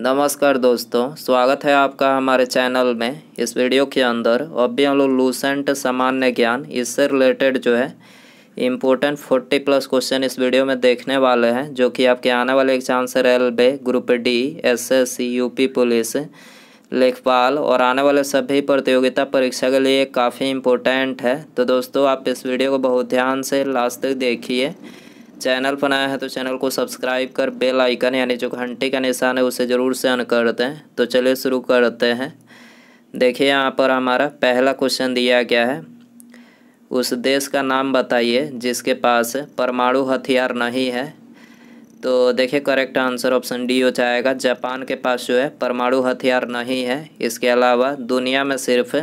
नमस्कार दोस्तों, स्वागत है आपका हमारे चैनल में। इस वीडियो के अंदर अभी हम लोग लूसेंट सामान्य ज्ञान इससे रिलेटेड जो है इम्पोर्टेंट 40+ क्वेश्चन इस वीडियो में देखने वाले हैं, जो कि आपके आने वाले एग्जाम से railway, group D, SSC, UP police, लेखपाल और आने वाले सभी प्रतियोगिता परीक्षा के लिए काफ़ी इम्पोर्टेंट है। तो दोस्तों, आप इस वीडियो को बहुत ध्यान से लास्ट तक देखिए। चैनल पर आया है तो चैनल को सब्सक्राइब कर बेल आइकन यानी जो घंटी का निशान है उसे ज़रूर से ऑन कर दें। तो चलिए शुरू करते हैं। देखिए, यहाँ पर हमारा पहला क्वेश्चन दिया गया है, उस देश का नाम बताइए जिसके पास परमाणु हथियार नहीं है। तो देखिए, करेक्ट आंसर ऑप्शन डी हो जाएगा। जापान के पास जो है परमाणु हथियार नहीं है। इसके अलावा दुनिया में सिर्फ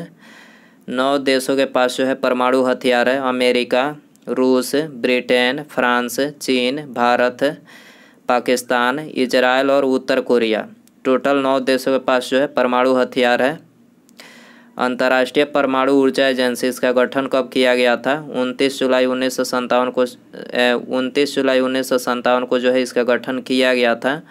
9 देशों के पास जो है परमाणु हथियार है। अमेरिका, रूस, ब्रिटेन, फ्रांस, चीन, भारत, पाकिस्तान, इजराइल और उत्तर कोरिया। टोटल 9 देशों के पास जो है परमाणु हथियार है। अंतर्राष्ट्रीय परमाणु ऊर्जा एजेंसी, इसका गठन कब किया गया था? 29 जुलाई 1957 को जो है इसका गठन किया गया था।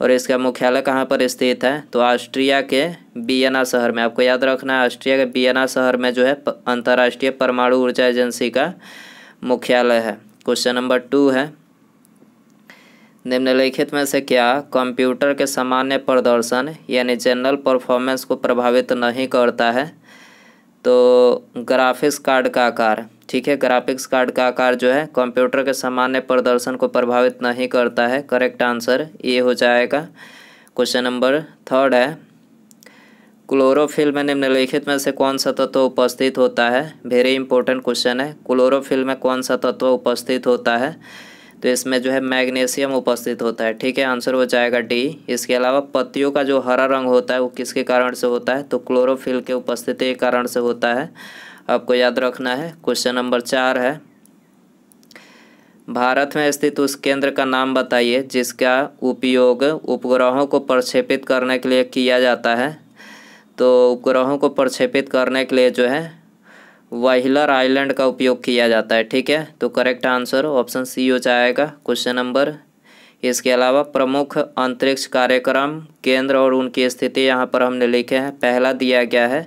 और इसका मुख्यालय कहाँ पर स्थित है? तो ऑस्ट्रिया के वियना शहर में। आपको याद रखना है, ऑस्ट्रिया के वियना शहर में जो है अंतर्राष्ट्रीय परमाणु ऊर्जा एजेंसी का मुख्यालय है। क्वेश्चन नंबर 2 है, निम्नलिखित में से क्या कंप्यूटर के सामान्य प्रदर्शन यानी जनरल परफॉर्मेंस को प्रभावित नहीं करता है? तो ग्राफिक्स कार्ड का आकार, ठीक है, ग्राफिक्स कार्ड का आकार जो है कंप्यूटर के सामान्य प्रदर्शन को प्रभावित नहीं करता है। करेक्ट आंसर ए हो जाएगा। क्वेश्चन नंबर 3 है, क्लोरोफिल में निम्नलिखित में से कौन सा तत्व उपस्थित होता है? वेरी इंपॉर्टेंट क्वेश्चन है। क्लोरोफिल में कौन सा तत्व उपस्थित होता है? तो इसमें जो है मैग्नीशियम उपस्थित होता है, ठीक है, आंसर हो जाएगा डी। इसके अलावा पत्तियों का जो हरा रंग होता है वो किसके कारण से होता है? तो क्लोरोफिल के उपस्थिति के कारण से होता है, आपको याद रखना है। क्वेश्चन नंबर 4 है, भारत में स्थित उस केंद्र का नाम बताइए जिसका उपयोग उपग्रहों को प्रक्षेपित करने के लिए किया जाता है। तो उपग्रहों को प्रक्षेपित करने के लिए जो है वाहिलर आइलैंड का उपयोग किया जाता है, ठीक है। तो करेक्ट आंसर ऑप्शन सी हो जाएगा। क्वेश्चन नंबर, इसके अलावा प्रमुख अंतरिक्ष कार्यक्रम केंद्र और उनकी स्थिति यहाँ पर हमने लिखे हैं। पहला दिया गया है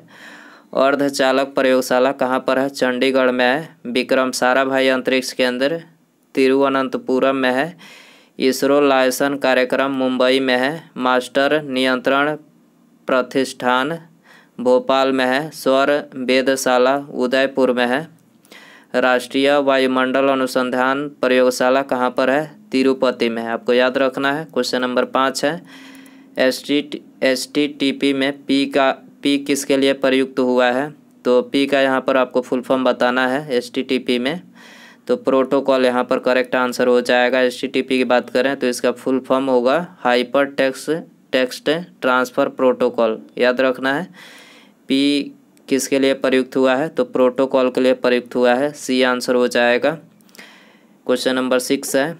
अर्धचालक प्रयोगशाला कहाँ पर है? चंडीगढ़ में है। विक्रम साराभाई अंतरिक्ष केंद्र तिरुवनंतपुरम में है। इसरो लाइसन कार्यक्रम मुंबई में है। मास्टर नियंत्रण प्रतिष्ठान भोपाल में है। सौर वेधशाला उदयपुर में है। राष्ट्रीय वायुमंडल अनुसंधान प्रयोगशाला कहाँ पर है? तिरुपति में है, आपको याद रखना है। क्वेश्चन नंबर 5 है, एसटीटीपी में पी किसके लिए प्रयुक्त हुआ है? तो पी का यहाँ पर आपको फुल फॉर्म बताना है। एसटीटीपी में तो प्रोटोकॉल यहाँ पर करेक्ट आंसर हो जाएगा। एसटीटीपी की बात करें तो इसका फुल फॉर्म होगा हाइपर टेक्स्ट ट्रांसफ़र प्रोटोकॉल, याद रखना है। पी किसके लिए प्रयुक्त हुआ है? तो प्रोटोकॉल के लिए प्रयुक्त हुआ है, सी आंसर हो जाएगा। क्वेश्चन नंबर 6 है,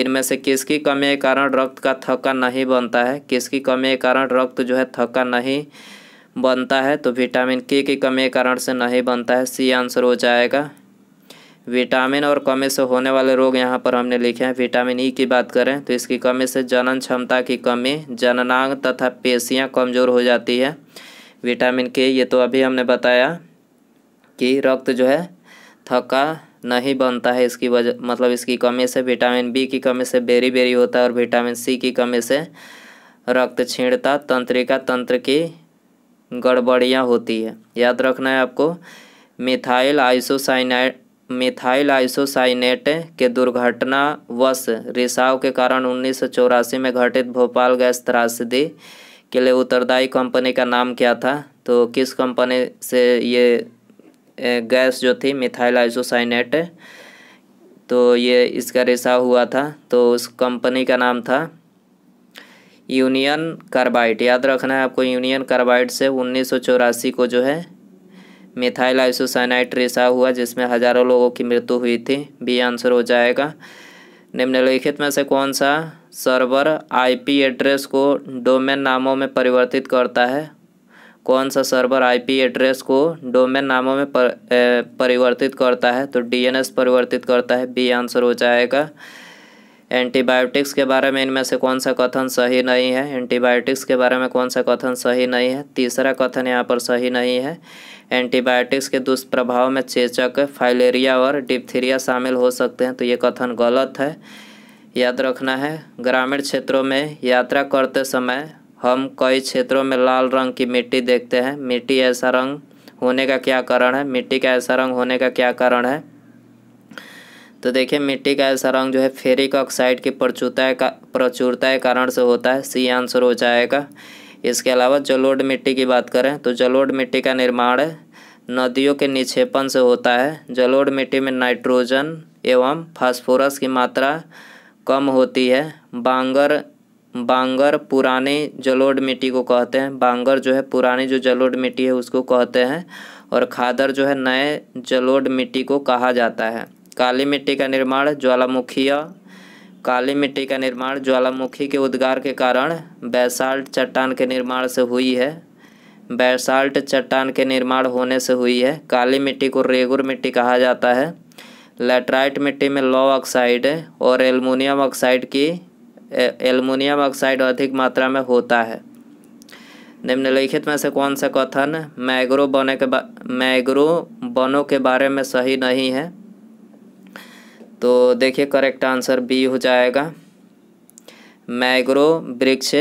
इनमें से किसकी कमी के कारण रक्त का थक्का नहीं बनता है? किसकी कमी के कारण रक्त जो है थक्का नहीं बनता है? तो विटामिन के की कमी के कारण से नहीं बनता है, सी आंसर हो जाएगा। विटामिन और कमी से होने वाले रोग यहाँ पर हमने लिखे हैं। विटामिन ई की बात करें तो इसकी कमी से जनन क्षमता की कमी, जननांग तथा पेशियाँ कमज़ोर हो जाती है। विटामिन के, ये तो अभी हमने बताया कि रक्त जो है थक्का नहीं बनता है, इसकी वजह मतलब इसकी कमी से। विटामिन बी की कमी से बेरी होता है। और विटामिन सी की कमी से रक्त क्षीणता, तंत्रिका तंत्र की गड़बड़ियाँ होती है, याद रखना है आपको। मिथाइल आइसोसाइनेट के दुर्घटनावश रिसाव के कारण 1984 में घटित भोपाल गैस त्रासदी के लिए उत्तरदायी कंपनी का नाम क्या था? तो किस कंपनी से ये गैस जो थी मिथाइल आइसोसाइनेट, तो ये इसका रिसाव हुआ था, तो उस कंपनी का नाम था यूनियन कार्बाइड, याद रखना है आपको। यूनियन कार्बाइड से 1984 को जो है मिथाइल आइसोसाइनाइड रिसाव हुआ, जिसमें हजारों लोगों की मृत्यु हुई थी, बी आंसर हो जाएगा। निम्नलिखित में से कौन सा सर्वर आईपी एड्रेस को डोमेन नामों में परिवर्तित करता है? कौन सा सर्वर आईपी एड्रेस को डोमेन नामों में परिवर्तित करता है? तो डीएनएस परिवर्तित करता है, बी आंसर हो जाएगा। एंटीबायोटिक्स के बारे में इनमें से कौन सा कथन सही नहीं है? एंटीबायोटिक्स के बारे में कौन सा कथन सही नहीं है? तीसरा कथन यहाँ पर सही नहीं है। एंटीबायोटिक्स के दुष्प्रभाव में चेचक, फाइलेरिया और डिप्थीरिया शामिल हो सकते हैं, तो ये कथन गलत है। याद रखना है, ग्रामीण क्षेत्रों में यात्रा करते समय हम कई क्षेत्रों में लाल रंग की मिट्टी देखते हैं। मिट्टी ऐसा रंग होने का क्या कारण है? मिट्टी का ऐसा रंग होने का क्या कारण है? तो देखिए, मिट्टी का ऐसा रंग जो है फेरिक ऑक्साइड की प्रचुरता के कारण से होता है। सी आंसर हो जाएगा। इसके अलावा जलोढ़ मिट्टी की बात करें तो जलोढ़ मिट्टी का निर्माण नदियों के निक्षेपण से होता है। जलोढ़ मिट्टी में नाइट्रोजन एवं फास्फोरस की मात्रा कम होती है। बांगर पुरानी जलोढ़ मिट्टी को कहते हैं। बांगर जो है पुरानी जो जलोढ़ मिट्टी है उसको कहते हैं, और खादर जो है नए जलोढ़ मिट्टी को कहा जाता है। काली मिट्टी का निर्माण ज्वालामुखी के उद्गार के कारण बैसाल्ट चट्टान के निर्माण से हुई है। बैसाल्ट चट्टान के निर्माण होने से हुई है। काली मिट्टी को रेगुर मिट्टी कहा जाता है। लैटराइट मिट्टी में लौह ऑक्साइड और एल्युमिनियम ऑक्साइड अधिक मात्रा में होता है। निम्नलिखित में से कौन सा कथन मैंग्रोव वनों के बारे में सही नहीं है? तो देखिए, करेक्ट आंसर बी हो जाएगा। मैंग्रोव वृक्ष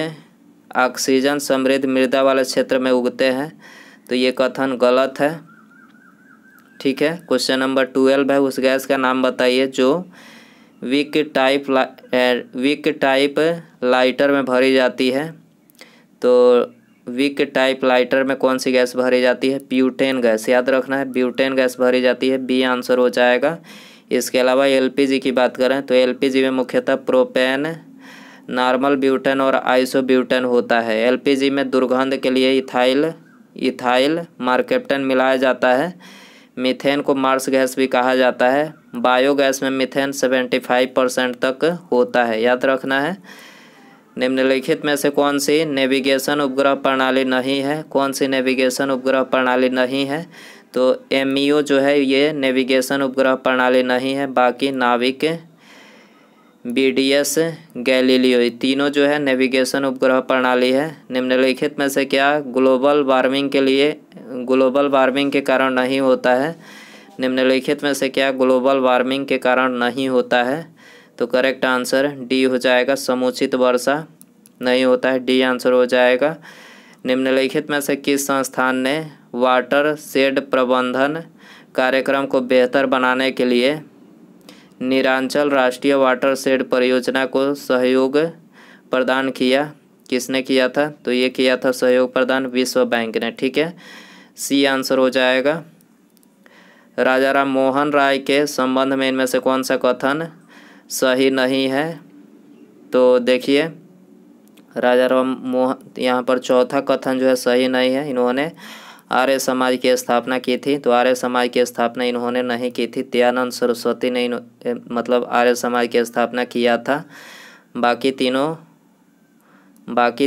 ऑक्सीजन समृद्ध मृदा वाले क्षेत्र में उगते हैं, तो ये कथन गलत है। ठीक है, क्वेश्चन नंबर 12 है, उस गैस का नाम बताइए जो विक टाइप लाइटर में भरी जाती है। तो विक टाइप लाइटर में कौन सी गैस भरी जाती है? Butane gas. याद रखना है, ब्यूटेन गैस भरी जाती है। बी आंसर हो जाएगा। इसके अलावा एलपीजी की बात करें तो एलपीजी में मुख्यतः प्रोपेन, नॉर्मल ब्यूटेन और आइसोब्यूटेन होता है। एलपीजी में दुर्गंध के लिए इथाइल मार्केप्टन मिलाया जाता है। मीथेन को मार्स गैस भी कहा जाता है। बायोगैस में मीथेन 75% तक होता है। याद रखना है। निम्नलिखित में से कौन सी नेविगेशन उपग्रह प्रणाली नहीं है? कौन सी नेविगेशन उपग्रह प्रणाली नहीं है? तो एमईओ जो है ये नेविगेशन उपग्रह प्रणाली नहीं है। बाकी नाविक, बीडीएस, गैलीलियो, ये तीनों जो है नेविगेशन उपग्रह प्रणाली है। निम्नलिखित में से क्या ग्लोबल वार्मिंग के कारण नहीं होता है? निम्नलिखित में से क्या ग्लोबल वार्मिंग के कारण नहीं होता है? तो करेक्ट आंसर डी हो जाएगा। समुचित वर्षा नहीं होता है। डी आंसर हो जाएगा। निम्नलिखित में से किस संस्थान ने वाटर शेड प्रबंधन कार्यक्रम को बेहतर बनाने के लिए निरांचल राष्ट्रीय वाटर शेड परियोजना को सहयोग प्रदान किया? किसने किया था? तो ये किया था सहयोग प्रदान विश्व बैंक ने। ठीक है, सी आंसर हो जाएगा। राजा राम मोहन राय के संबंध में इनमें से कौन सा कथन सही नहीं है? तो देखिए, राजा राम मोहन, यहाँ पर चौथा कथन जो है सही नहीं है। इन्होंने आर्य समाज की स्थापना की थी, तो आर्य समाज की स्थापना इन्होंने नहीं की थी। दयानंद सरस्वती ने आर्य समाज की स्थापना किया था। बाकी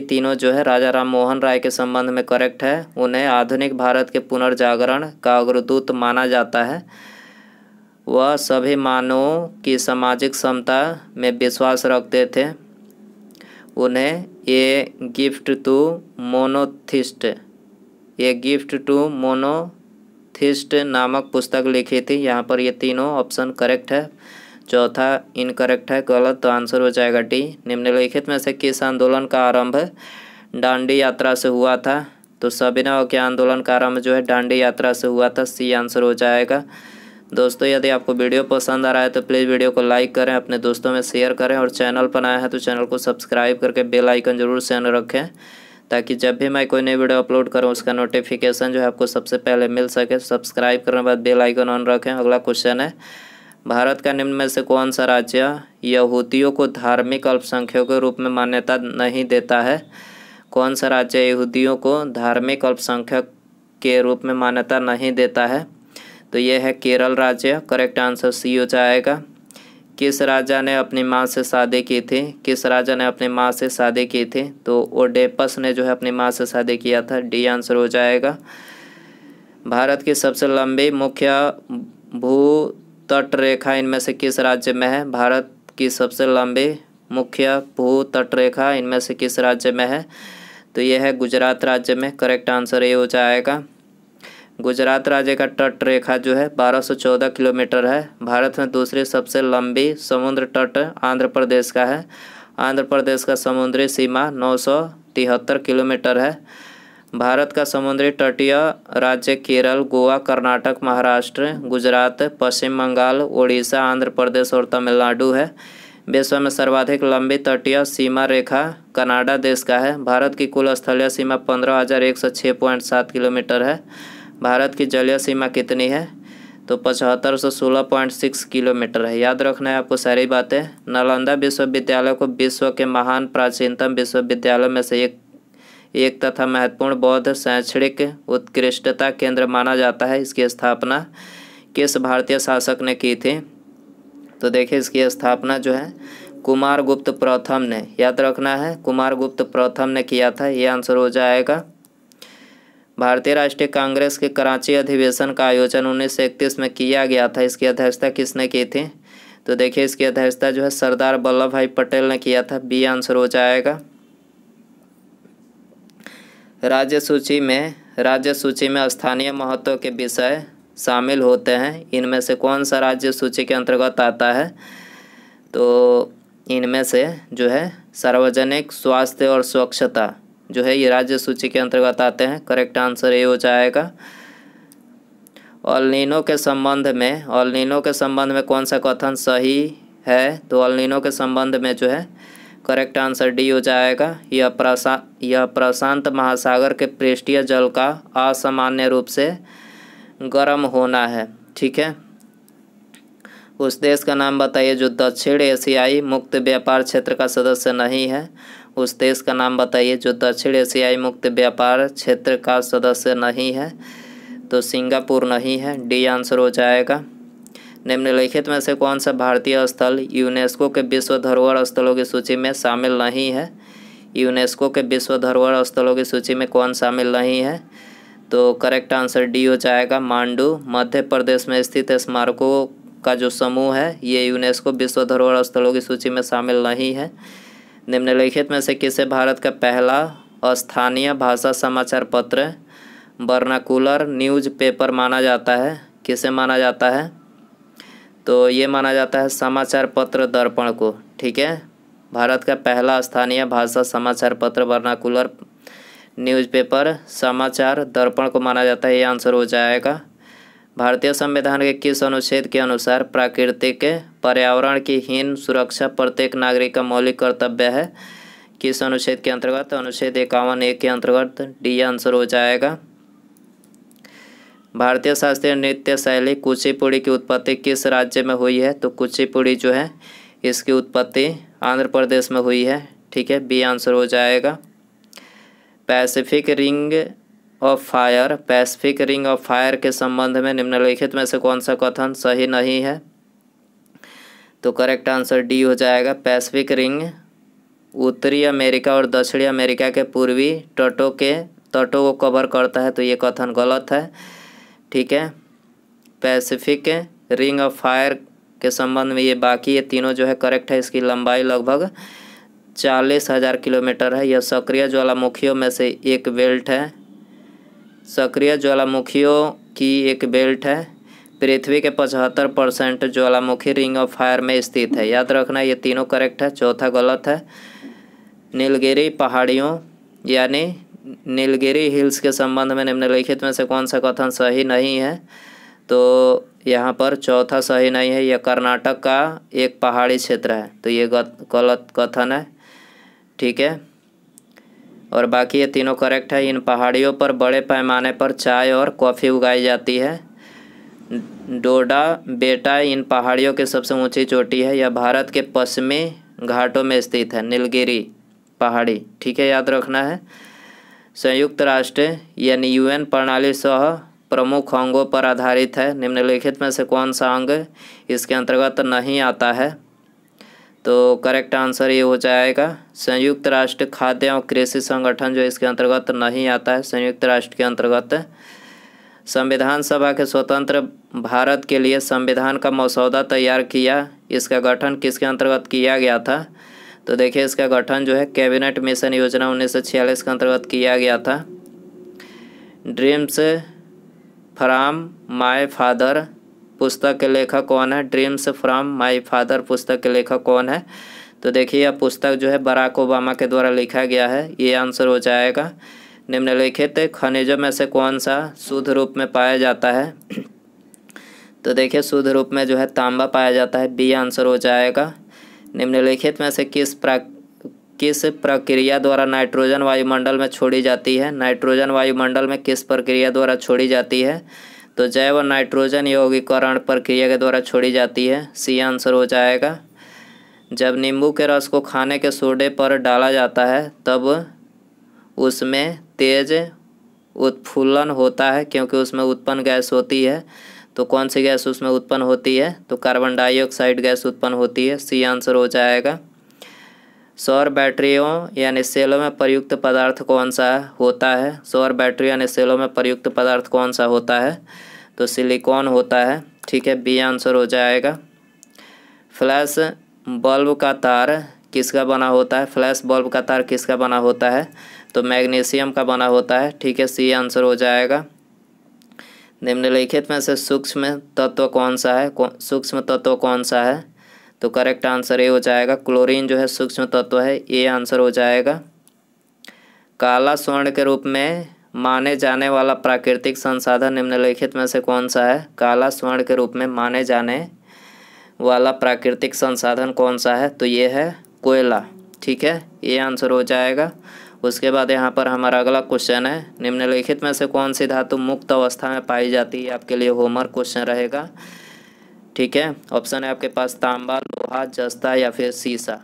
तीनों जो है राजा राम मोहन राय के संबंध में करेक्ट है। उन्हें आधुनिक भारत के पुनर्जागरण का अग्रदूत माना जाता है। वह सभी मानवों की सामाजिक समता में विश्वास रखते थे। उन्हें ए गिफ्ट टू मोनोथिस्ट नामक पुस्तक लिखी थी। यहाँ पर ये तीनों ऑप्शन करेक्ट है, चौथा इनकरेक्ट है, गलत। तो आंसर हो जाएगा डी। निम्नलिखित में से किस आंदोलन का आरंभ डांडी यात्रा से हुआ था? तो सविनय के आंदोलन का आरंभ जो है डांडी यात्रा से हुआ था। सी आंसर हो जाएगा। दोस्तों, यदि आपको वीडियो पसंद आ रहा है तो प्लीज़ वीडियो को लाइक करें, अपने दोस्तों में शेयर करें, और चैनल पर आया है तो चैनल को सब्सक्राइब करके बेल आइकन जरूर से ऑन रखें, ताकि जब भी मैं कोई नई वीडियो अपलोड करूं उसका नोटिफिकेशन जो है आपको सबसे पहले मिल सके। सब्सक्राइब करने के बाद बेल आइकन ऑन रखें। अगला क्वेश्चन है, भारत का निम्न में से कौन सा राज्य यहूदियों को धार्मिक अल्पसंख्यकों के रूप में मान्यता नहीं देता है? कौन सा राज्य यहूदियों को धार्मिक अल्पसंख्यक के रूप में मान्यता नहीं देता है? तो यह है केरल राज्य। करेक्ट आंसर सी हो जाएगा। किस राजा ने अपनी माँ से शादी की थी? किस राजा ने अपनी माँ से शादी की थी? तो ओडेपस ने जो है अपनी माँ से शादी किया था। डी आंसर हो जाएगा। भारत की सबसे लंबी मुख्य भूतट रेखा इनमें से किस राज्य में है? भारत की सबसे लंबी मुख्य भू तटरेखा इनमें से किस राज्य में है? तो यह है गुजरात राज्य में। करेक्ट आंसर ये हो जाएगा। गुजरात राज्य का तट रेखा जो है 1214 किलोमीटर है। भारत में दूसरी सबसे लंबी समुद्र तट आंध्र प्रदेश का है। आंध्र प्रदेश का समुद्री सीमा 973 किलोमीटर है। भारत का समुद्री तटीय राज्य केरल, गोवा, कर्नाटक, महाराष्ट्र, गुजरात, पश्चिम बंगाल, उड़ीसा, आंध्र प्रदेश और तमिलनाडु है। विश्व में सर्वाधिक लंबी तटीय सीमा रेखा कनाडा देश का है। भारत की कुल स्थलीय सीमा 15,106.7 किलोमीटर है। भारत की जलीय सीमा कितनी है? तो 7,516.6 किलोमीटर है। याद रखना है आपको सारी बातें। नालंदा विश्वविद्यालय को विश्व के महान प्राचीनतम विश्वविद्यालयों में से एक तथा महत्वपूर्ण बौद्ध शैक्षणिक उत्कृष्टता केंद्र माना जाता है। इसकी स्थापना किस भारतीय शासक ने की थी? तो देखिए इसकी स्थापना जो है कुमार गुप्त प्रथम ने, याद रखना है, कुमार गुप्त प्रथम ने किया था। ये आंसर हो जाएगा। भारतीय राष्ट्रीय कांग्रेस के कराची अधिवेशन का आयोजन 1931 में किया गया था। इसकी अध्यक्षता किसने की थी? तो देखिए इसकी अध्यक्षता जो है सरदार वल्लभ भाई पटेल ने किया था। बी आंसर हो जाएगा। राज्य सूची में स्थानीय महत्व के विषय शामिल होते हैं। इनमें से कौन सा राज्य सूची के अंतर्गत आता है? तो इनमें से जो है सार्वजनिक स्वास्थ्य और स्वच्छता जो है ये राज्य सूची के अंतर्गत आते हैं। करेक्ट आंसर ये हो जाएगा। एल नीनो के संबंध में कौन सा कथन सही है? तो एल नीनो के संबंध में जो है करेक्ट आंसर डी हो जाएगा। यह प्रशांत महासागर के पृष्ठीय जल का असामान्य रूप से गर्म होना है। ठीक है, उस देश का नाम बताइए जो दक्षिण एशियाई मुक्त व्यापार क्षेत्र का सदस्य नहीं है। उस देश का नाम बताइए जो दक्षिण एशियाई मुक्त व्यापार क्षेत्र का सदस्य नहीं है। तो सिंगापुर नहीं है। डी आंसर हो जाएगा। निम्नलिखित में से कौन सा भारतीय स्थल यूनेस्को के विश्व धरोहर स्थलों की सूची में शामिल नहीं है? यूनेस्को के विश्व धरोहर स्थलों की सूची में कौन शामिल नहीं है? तो करेक्ट आंसर डी हो जाएगा, मांडू। मध्य प्रदेश में स्थित स्मारकों का जो समूह है ये यूनेस्को विश्व धरोहर स्थलों की सूची में शामिल नहीं है। निम्नलिखित में से किसे भारत का पहला स्थानीय भाषा समाचार पत्र वर्नाकुलर न्यूज़पेपर माना जाता है? किसे माना जाता है? तो ये माना जाता है समाचार पत्र दर्पण को। ठीक है, भारत का पहला स्थानीय भाषा समाचार पत्र वर्नाकुलर न्यूज़पेपर समाचार दर्पण को माना जाता है। ये आंसर हो जाएगा। भारतीय संविधान के किस अनुच्छेद के अनुसार प्राकृतिक पर्यावरण की हीन सुरक्षा प्रत्येक नागरिक का मौलिक कर्तव्य है? किस अनुच्छेद के अंतर्गत? अनुच्छेद 51A के अंतर्गत। डी आंसर हो जाएगा। भारतीय शास्त्रीय नृत्य शैली कुचिपुड़ी की उत्पत्ति किस राज्य में हुई है? तो कुचिपुड़ी जो है इसकी उत्पत्ति आंध्र प्रदेश में हुई है। ठीक है, बी आंसर हो जाएगा। पैसिफिक रिंग ऑफ फायर के संबंध में निम्नलिखित में से कौन सा कथन सही नहीं है? तो करेक्ट आंसर डी हो जाएगा। पैसिफिक रिंग उत्तरी अमेरिका और दक्षिणी अमेरिका के पूर्वी तटों को कवर करता है। तो ये कथन गलत है। ठीक है, पैसिफिक रिंग ऑफ फायर के संबंध में ये बाकी ये तीनों जो है करेक्ट है। इसकी लंबाई लगभग 40,000 किलोमीटर है। यह सक्रिय ज्वालामुखियों में से एक बेल्ट है। सक्रिय ज्वालामुखियों की एक बेल्ट है। पृथ्वी के 75% ज्वालामुखी रिंग ऑफ फायर में स्थित है। याद रखना ये तीनों करेक्ट है, चौथा गलत है। नीलगिरी पहाड़ियों यानी नीलगिरी हिल्स के संबंध में निम्नलिखित में से कौन सा कथन सही नहीं है? तो यहाँ पर चौथा सही नहीं है। यह कर्नाटक का एक पहाड़ी क्षेत्र है। तो ये गलत कथन है। ठीक है, और बाकी ये तीनों करेक्ट है। इन पहाड़ियों पर बड़े पैमाने पर चाय और कॉफ़ी उगाई जाती है। डोडाबेटा इन पहाड़ियों की सबसे ऊंची चोटी है। यह भारत के पश्चिमी घाटों में स्थित है, नीलगिरी पहाड़ी। ठीक है, याद रखना है। संयुक्त राष्ट्र यानी UN प्रणाली सह प्रमुख अंगों पर आधारित है। निम्नलिखित में से कौन सा अंग इसके अंतर्गत नहीं आता है? तो करेक्ट आंसर ये हो जाएगा। संयुक्त राष्ट्र खाद्य और कृषि संगठन जो इसके अंतर्गत नहीं आता है। संयुक्त राष्ट्र के अंतर्गत संविधान सभा के स्वतंत्र भारत के लिए संविधान का मसौदा तैयार किया इसका गठन किसके अंतर्गत किया गया था? तो देखिए इसका गठन जो है कैबिनेट मिशन योजना 1946 के अंतर्गत किया गया था। ड्रीम्स फ्रॉम माय फादर पुस्तक के लेखक कौन है? ड्रीम्स फ्रॉम माय फादर पुस्तक के लेखक कौन है? तो देखिए यह पुस्तक जो है बराक ओबामा के द्वारा लिखा गया है। ये आंसर हो जाएगा। निम्नलिखित खनिजों में से कौन सा शुद्ध रूप में पाया जाता है? तो देखिए शुद्ध रूप में जो है तांबा पाया जाता है। बी आंसर हो जाएगा। निम्नलिखित में से किस प्रक्रिया द्वारा नाइट्रोजन वायुमंडल में छोड़ी जाती है? नाइट्रोजन वायुमंडल में किस प्रक्रिया द्वारा छोड़ी जाती है? तो जैव नाइट्रोजन यौगिकरण प्रक्रिया के द्वारा छोड़ी जाती है। सी आंसर हो जाएगा। जब नींबू के रस को खाने के सोडे पर डाला जाता है तब उसमें तेज उत्फुल्लन होता है क्योंकि उसमें उत्पन्न गैस होती है। तो कौन सी गैस उसमें उत्पन्न होती है? तो कार्बन डाइऑक्साइड गैस उत्पन्न होती है। सी आंसर हो जाएगा। सौर बैटरियों यानी सेलों में प्रयुक्त पदार्थ कौन सा होता है? सौर बैटरी यानी सेलों में प्रयुक्त पदार्थ कौन सा होता है? तो सिलिकॉन होता है। ठीक है, बी आंसर हो जाएगा। फ्लैश बल्ब का तार किसका बना होता है? फ्लैश बल्ब का तार किसका बना होता है? तो मैग्नीशियम का बना होता है। ठीक है, सी आंसर हो जाएगा। निम्नलिखित में से सूक्ष्म तत्व कौन सा है? सूक्ष्म तत्व कौन सा है? तो करेक्ट आंसर ये हो जाएगा। क्लोरीन जो है सूक्ष्म तत्व है। ये आंसर हो जाएगा। काला स्वर्ण के रूप में माने जाने वाला प्राकृतिक संसाधन निम्नलिखित में से कौन सा है? काला स्वर्ण के रूप में माने जाने वाला प्राकृतिक संसाधन कौन सा है? तो ये है कोयला। ठीक है, ये आंसर हो जाएगा। उसके बाद यहाँ पर हमारा अगला क्वेश्चन है, निम्नलिखित में से कौन सी धातु मुक्त अवस्था में पाई जाती है? आपके लिए होमवर्क क्वेश्चन रहेगा। ठीक है, ऑप्शन है आपके पास तांबा, लोहा, जस्ता या फिर सीसा।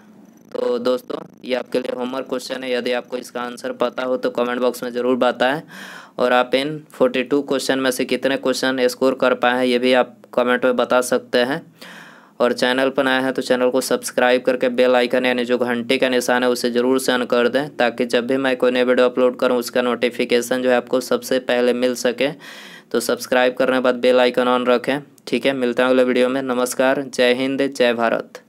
तो दोस्तों ये आपके लिए होमवर्क क्वेश्चन है। यदि आपको इसका आंसर पता हो तो कमेंट बॉक्स में ज़रूर बताएं और आप इन 42 क्वेश्चन में से कितने क्वेश्चन स्कोर कर पाए हैं ये भी आप कमेंट में बता सकते हैं। और चैनल पर आया है तो चैनल को सब्सक्राइब करके बेल आइकन यानी जो घंटी का निशान है उसे ज़रूर से ऑन कर दें ताकि जब भी मैं कोई नई वीडियो अपलोड करूं उसका नोटिफिकेशन जो है आपको सबसे पहले मिल सके। तो सब्सक्राइब करने के बाद बेल आइकन ऑन रखें। ठीक है, मिलता हूं अगले वीडियो में। नमस्कार, जय हिंद, जय भारत।